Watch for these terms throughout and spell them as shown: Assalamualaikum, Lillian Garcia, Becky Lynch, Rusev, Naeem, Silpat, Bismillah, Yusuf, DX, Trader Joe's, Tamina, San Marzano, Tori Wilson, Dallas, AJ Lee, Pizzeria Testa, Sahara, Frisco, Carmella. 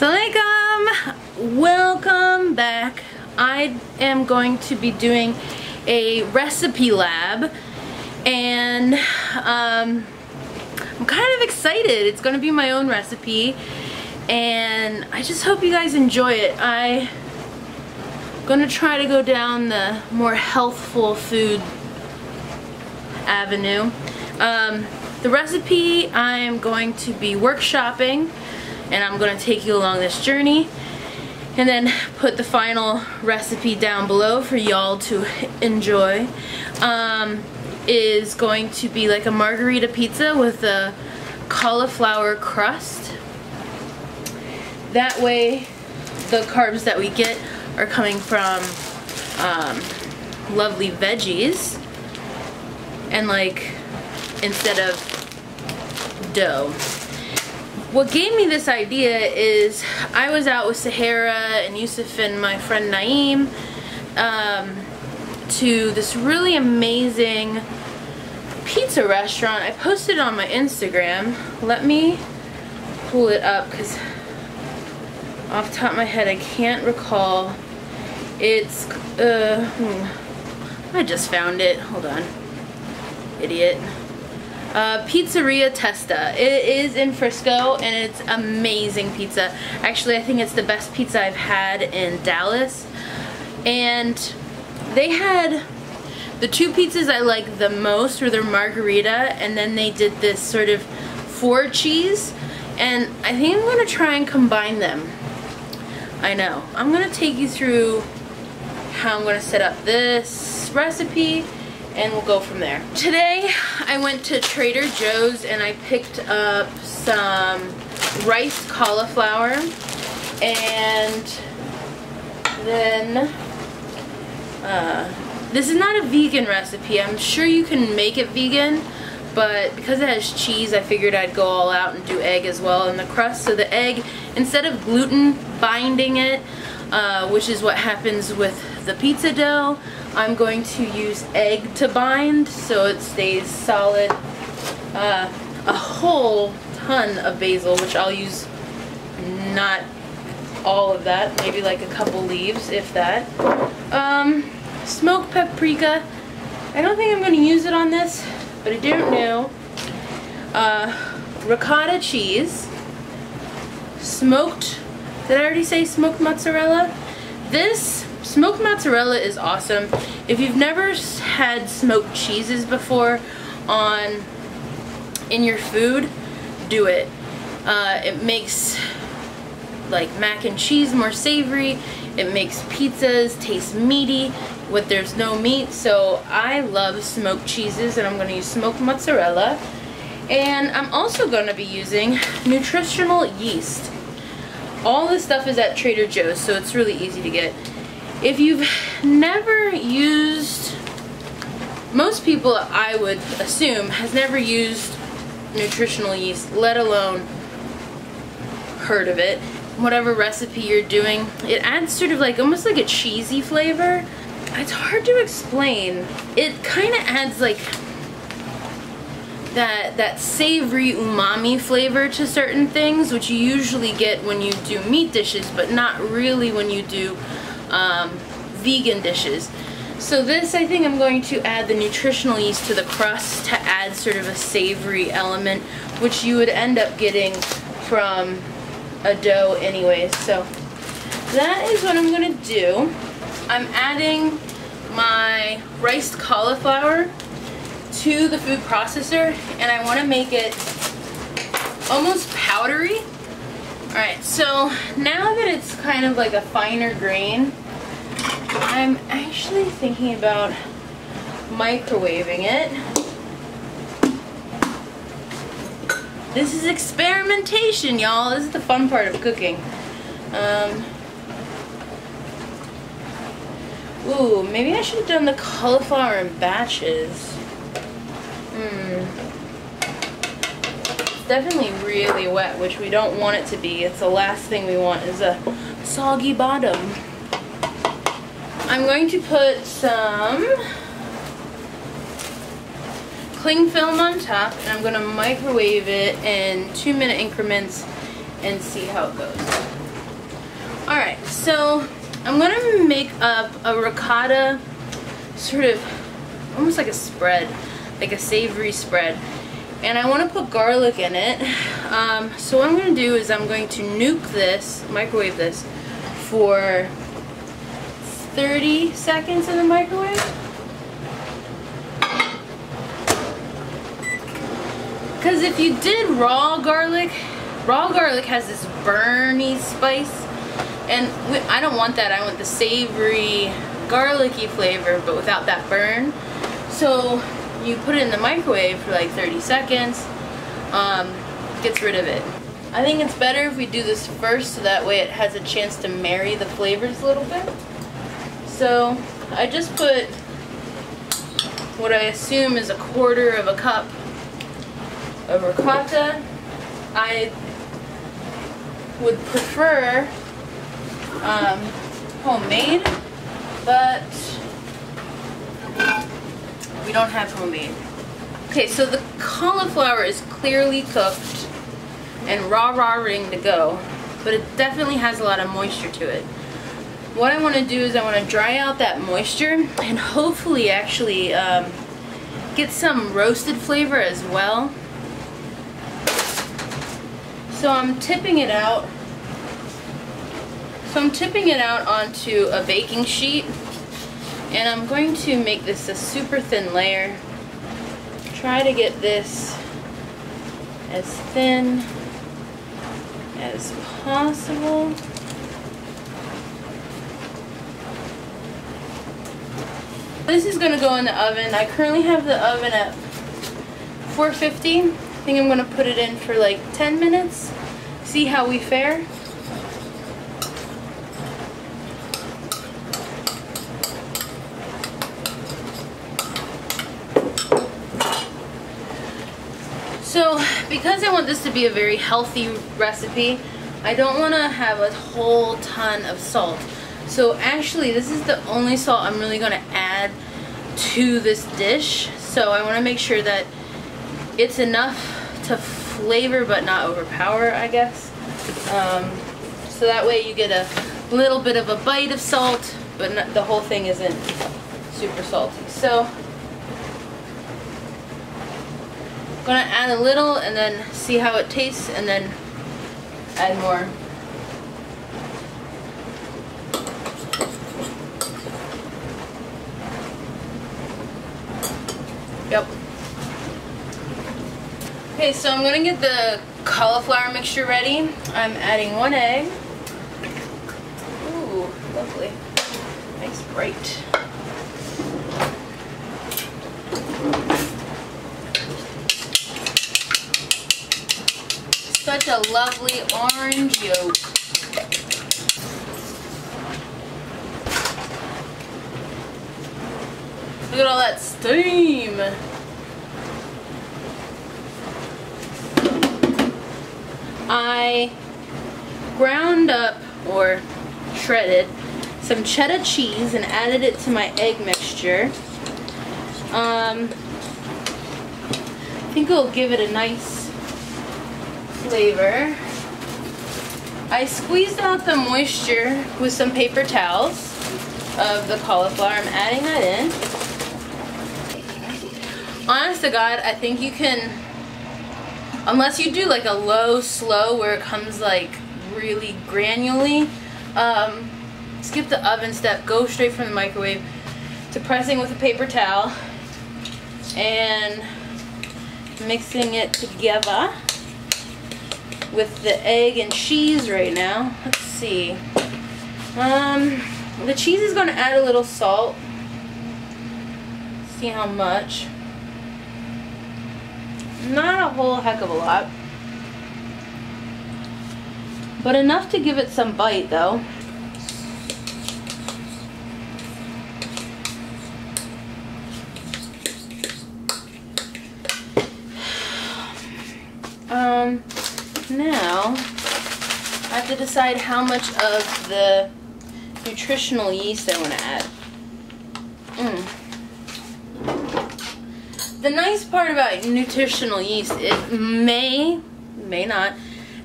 Assalamualaikum, welcome back. I am going to be doing a recipe lab and I'm kind of excited. It's going to be my own recipe and I just hope you guys enjoy it. I'm going to try to go down the more healthful food avenue. The recipe I'm going to be workshopping, and I'm going to take you along this journey and then put the final recipe down below for y'all to enjoy. Is going to be like a margarita pizza with a cauliflower crust. That way the carbs that we get are coming from lovely veggies and like instead of dough. What gave me this idea is I was out with Sahara and Yusuf and my friend Naeem to this really amazing pizza restaurant. I posted it on my Instagram. Let me pull it up because off the top of my head I can't recall. It's, I just found it. Hold on. Idiot. Pizzeria Testa. It is in Frisco and it's amazing pizza. Actually, I think it's the best pizza I've had in Dallas. And they had the two pizzas I like the most were their margarita, and then they did this sort of four cheese, and I think I'm going to try and combine them. I know. I'm going to take you through how I'm going to set up this recipe and we'll go from there. Today I went to Trader Joe's and I picked up some rice cauliflower and then this is not a vegan recipe. I'm sure you can make it vegan, but because it has cheese I figured I'd go all out and do egg as well in the crust. So the egg, instead of gluten binding it, which is what happens with the pizza dough, I'm going to use egg to bind so it stays solid. A whole ton of basil, which I'll use not all of that, maybe like a couple leaves if that. Smoked paprika. I don't think I'm going to use it on this, but I don't know. Ricotta cheese. Smoked, did I already say smoked mozzarella? This smoked mozzarella is awesome. If you've never had smoked cheeses before in your food, do it. It makes like mac and cheese more savory. It makes pizzas taste meaty when there's no meat. So I love smoked cheeses and I'm going to use smoked mozzarella. And I'm also going to be using nutritional yeast. All this stuff is at Trader Joe's, so it's really easy to get. If you've never used, most people I would assume has never used nutritional yeast, let alone heard of it. Whatever recipe you're doing, it adds sort of like almost like a cheesy flavor. It's hard to explain. It kind of adds like that savory umami flavor to certain things, which you usually get when you do meat dishes, but not really when you do vegan dishes. So this, I think I'm going to add the nutritional yeast to the crust to add sort of a savory element, which you would end up getting from a dough anyways. So that is what I'm going to do. I'm adding my riced cauliflower to the food processor and I want to make it almost powdery. Alright, so now that it's kind of like a finer grain, I'm actually thinking about microwaving it. This is experimentation, y'all. This is the fun part of cooking. Ooh, maybe I should have done the cauliflower in batches. It's definitely really wet, which we don't want it to be. It's the last thing we want is a soggy bottom. I'm going to put some cling film on top and I'm going to microwave it in 2-minute increments and see how it goes. Alright, so I'm going to make up a ricotta sort of almost like a spread, like a savory spread. And I want to put garlic in it. So what I'm going to do is I'm going to nuke this, microwave this, for 30 seconds in the microwave. Because if you did raw garlic has this burny spice. And I don't want that. I want the savory, garlicky flavor, but without that burn. So you put it in the microwave for like 30 seconds, gets rid of it. I think it's better if we do this first so that way it has a chance to marry the flavors a little bit. So I just put what I assume is 1/4 cup of ricotta. I would prefer homemade, but we don't have homemade. Okay, so the cauliflower is clearly cooked and raring to go, but it definitely has a lot of moisture to it. What I want to do is I want to dry out that moisture and hopefully actually get some roasted flavor as well. So I'm tipping it out. So I'm tipping it out onto a baking sheet. And I'm going to make this a super thin layer. Try to get this as thin as possible. This is going to go in the oven. I currently have the oven at 450. I think I'm going to put it in for like 10 minutes. See how we fare. So, because I want this to be a very healthy recipe, I don't want to have a whole ton of salt. So actually, this is the only salt I'm really going to add to this dish. So I want to make sure that it's enough to flavor but not overpower, I guess. So that way you get a little bit of a bite of salt, but not, the whole thing isn't super salty. So gonna add a little and then see how it tastes and then add more. Yep. Okay, so I'm gonna get the cauliflower mixture ready. I'm adding 1 egg. Ooh, lovely. Nice bright. Such a lovely orange yolk. Look at all that steam. I ground up or shredded some cheddar cheese and added it to my egg mixture. I think it'll give it a nice flavor. I squeezed out the moisture with some paper towels of the cauliflower. I'm adding that in. Honest to God, I think you can, unless you do like a low slow where it comes like really granularly, skip the oven step, go straight from the microwave to pressing with a paper towel and mixing it together with the egg and cheese right now. Let's see. The cheese is going to add a little salt. See how much. Not a whole heck of a lot. But enough to give it some bite though. Now, I have to decide how much of the nutritional yeast I want to add. The nice part about nutritional yeast, it may not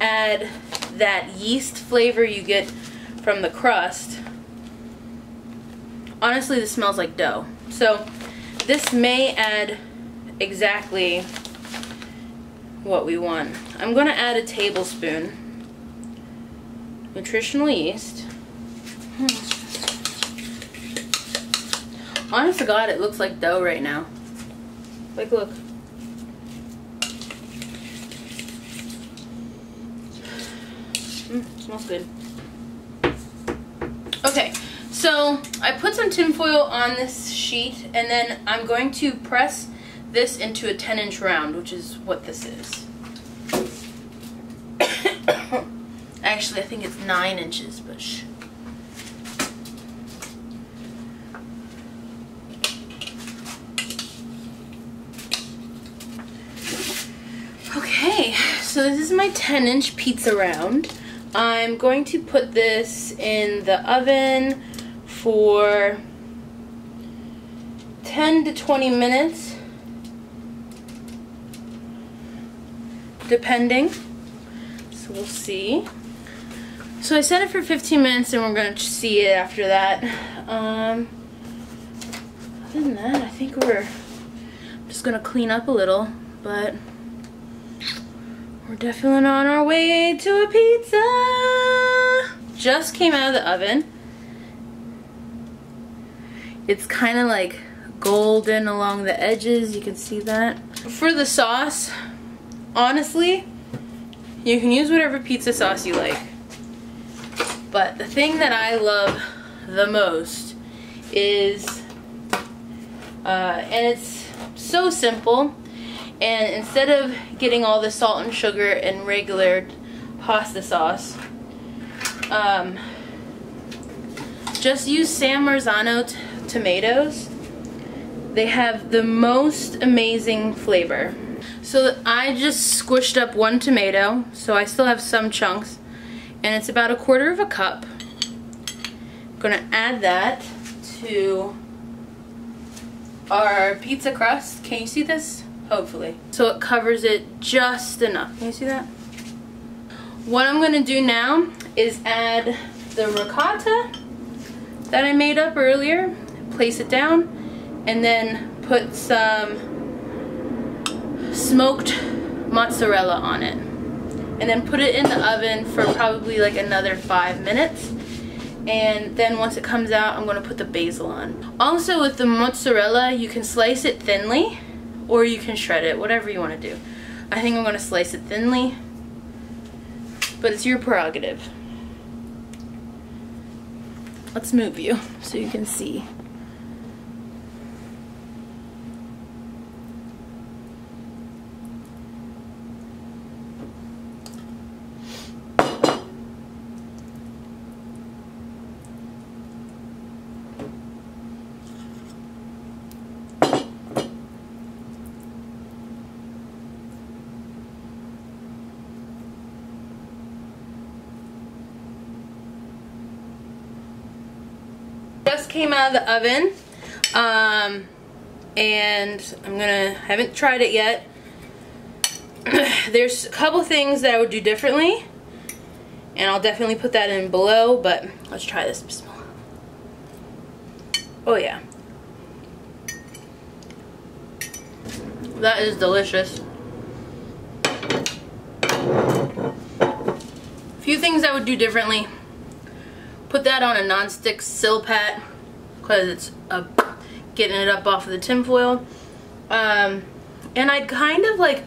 add that yeast flavor you get from the crust. Honestly, this smells like dough. So this may add exactly what we want. I'm going to add a tablespoon nutritional yeast. Honest to God, it looks like dough right now. Like, look. Smells good. Okay, so I put some tin foil on this sheet, and then I'm going to press this into a 10-inch round, which is what this is. Actually, I think it's 9 inches, but shh. Okay, so this is my 10-inch pizza round. I'm going to put this in the oven for 10 to 20 minutes, depending. So we'll see. So I set it for 15 minutes and we're going to see it after that. Other than that, I think we're just going to clean up a little, but we're definitely on our way to a pizza! Just came out of the oven. It's kind of like golden along the edges, you can see that. For the sauce, honestly, you can use whatever pizza sauce you like. But the thing that I love the most is, and it's so simple, and instead of getting all the salt and sugar and regular pasta sauce, just use San Marzano tomatoes. They have the most amazing flavor. So I just squished up one tomato, so I still have some chunks, and it's about 1/4 cup. I'm gonna add that to our pizza crust. Can you see this? Hopefully. So it covers it just enough. Can you see that? What I'm going to do now is add the ricotta that I made up earlier, place it down, and then put some smoked mozzarella on it. And then put it in the oven for probably like another 5 minutes. And then once it comes out, I'm going to put the basil on. Also with the mozzarella, you can slice it thinly, or you can shred it, whatever you want to do. I think I'm going to slice it thinly, but it's your prerogative. Let's move you so you can see. Just came out of the oven, and haven't tried it yet. There's a couple things that I would do differently, and I'll definitely put that in below, but let's try this. Bismillah. Oh yeah. That is delicious. A few things I would do differently. Put that on a nonstick Silpat because it's getting it up off of the tin foil. And I'd kind of like,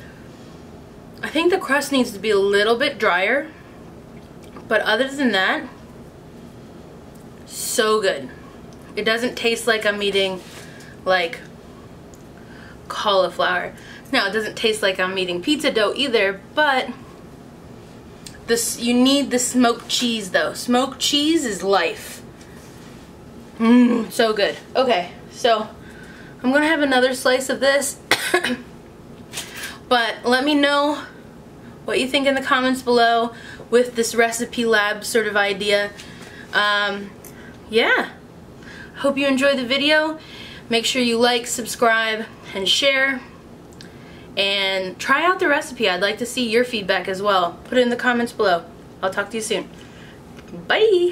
I think the crust needs to be a little bit drier, but other than that, so good. It doesn't taste like I'm eating like cauliflower. Now, it doesn't taste like I'm eating pizza dough either, but this, you need the smoked cheese though. Smoked cheese is life. So good. Okay, so I'm gonna have another slice of this. But let me know what you think in the comments below with this recipe lab sort of idea. Yeah, hope you enjoyed the video. Make sure you like, subscribe, and share. And try out the recipe. I'd like to see your feedback as well. Put it in the comments below. I'll talk to you soon. Bye.